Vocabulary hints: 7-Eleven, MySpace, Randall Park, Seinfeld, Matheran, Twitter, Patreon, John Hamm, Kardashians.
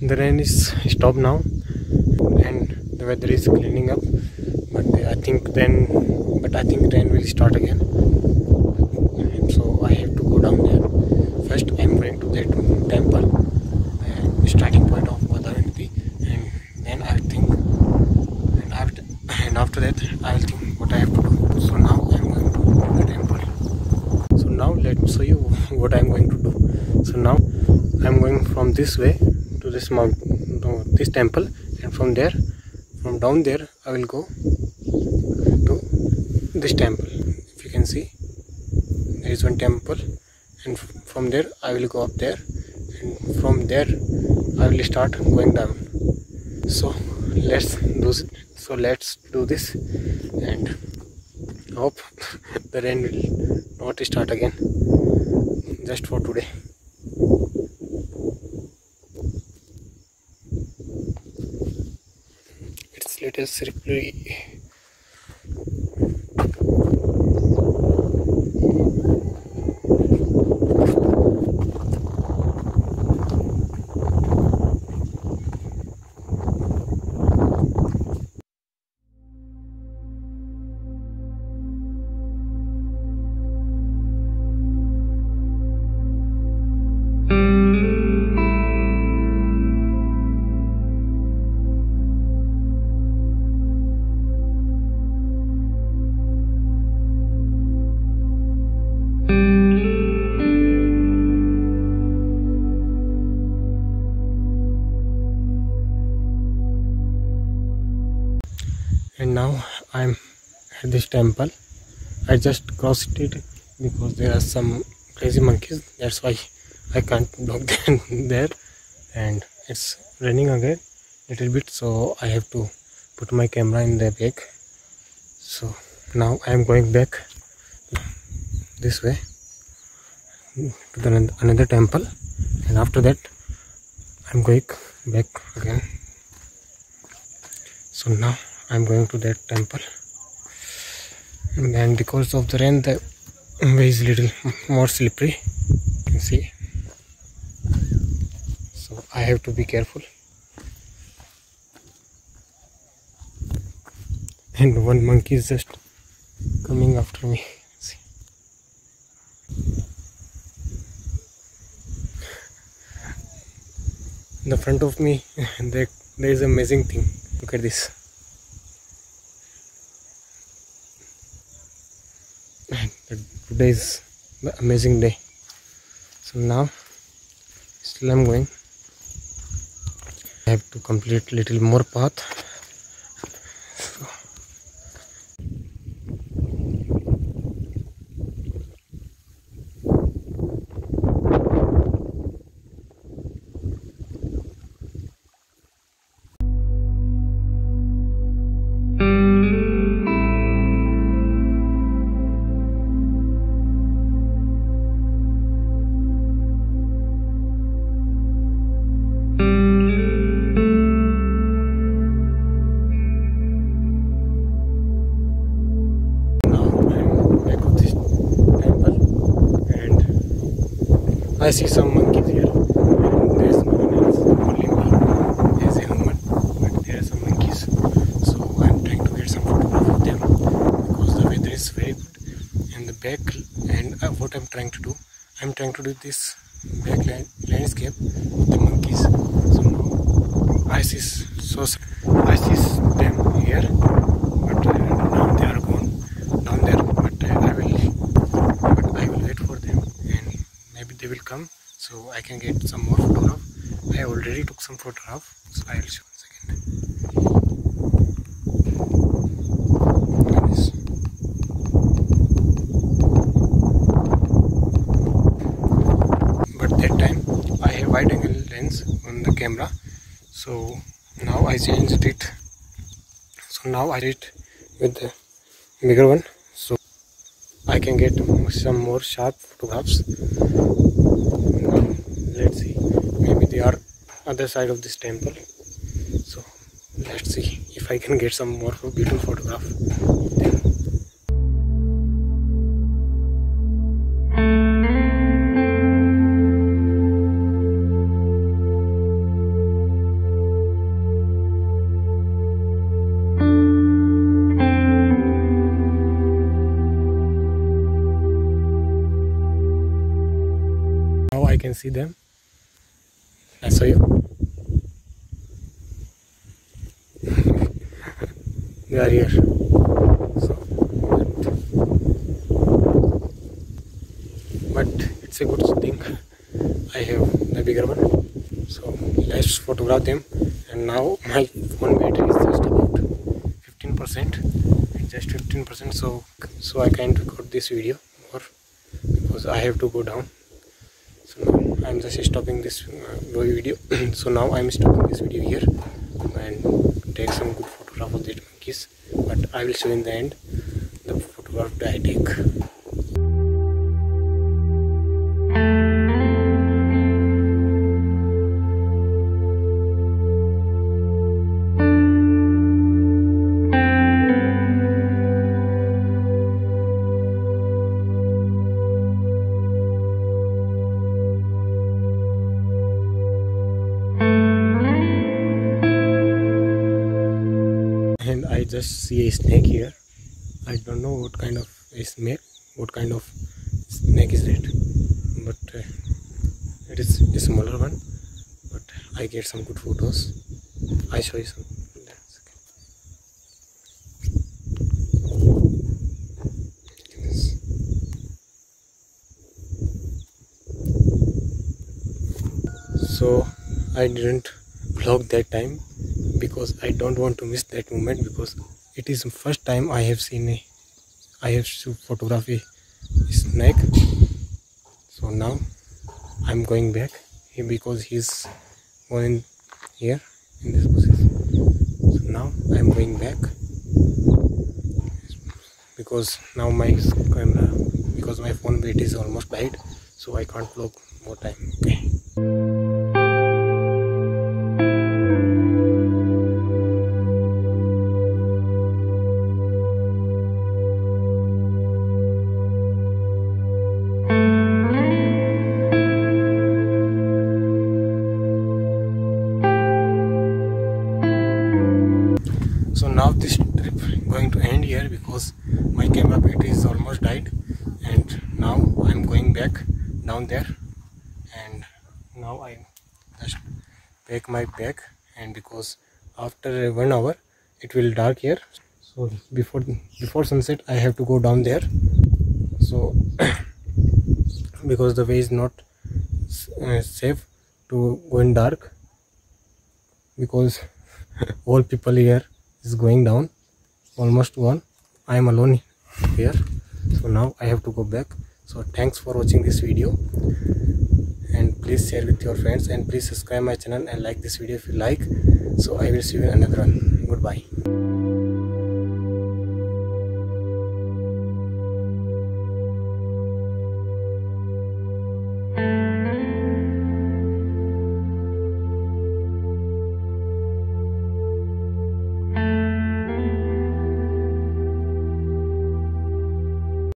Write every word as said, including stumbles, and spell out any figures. The rain is stopped now and the weather is cleaning up, but I think then but I think rain will start again, and so I have to go down there. First I am going to that temple, uh, starting point of Matheran, and then I think and after, and after that I will think what I have to do. So now I am going to the temple. So now let me show you what I am going to do. So now I am going from this way to this mountain, to this temple, and from there, from down there, I will go to this temple. If you can see, there is one temple, and from there I will go up there, and from there I will start going down. So let's do so let's do this, and hope the rain will not start again. Just for today. Little slippery. And now I am at this temple. I just crossed it because there are some crazy monkeys, that's why I can't block them there, and it's raining again little bit, so I have to put my camera in the bag. So now I am going back this way to the another temple, and after that I am going back again. So now I am going to that temple, and then because of the rain the way is little more slippery, you can see, so I have to be careful. And one monkey is just coming after me. See. In the front of me there, there is an amazing thing, look at this. Today is an amazing day. So now still I'm going. I have to complete little more path. So. I see some monkeys here, and there is no one else, only me as a human, but there are some monkeys, so I am trying to get some photograph of them because the weather is very good in the back. And uh, what I am trying to do, I am trying to do this back land, landscape with the monkeys. So now I see, so, I see them here, but uh, now they are gone down there, but uh, I will but I will wait for them. Maybe they will come, so I can get some more photograph. I already took some photograph, so I will show you a second. But that time I have wide angle lens on the camera, so now I changed it. So now I did it with the bigger one, so I can get some more sharp photographs. Now, let's see, maybe they are other side of this temple, so let's see if I can get some more beautiful photograph of them. I can see them. I saw you. They are here. So, but, but it's a good thing I have the bigger one. So let's photograph them. And now my phone battery is just about fifteen percent. It's just fifteen percent. So so I can't record this video more because I have to go down. So now I'm just stopping this uh, video. So now I'm stopping this video here and take some good photograph of these monkeys. But I will show in the end the photograph that I take. And I just see a snake here. I don't know what kind of a snake, what kind of snake is it, but uh, it is a smaller one. But I get some good photos. I show you some. Look at this. So I didn't vlog that time, because I don't want to miss that moment, because it is the first time I have seen a, I have to photograph a snake. So now I'm going back because he's going here in this position. So now I'm going back because now my camera, because my phone battery is almost died, so I can't vlog more time. Okay. So now this trip is going to end here because my camera battery is almost died, and now I'm going back down there, and now I just pack my bag, and because after one hour it will dark here, so before before sunset I have to go down there. So because the way is not uh, safe to go in dark, because all people here is going down, almost one. I am alone here, so now I have to go back. So thanks for watching this video, and please share with your friends, and please subscribe my channel and like this video if you like. So I will see you in another one. Goodbye.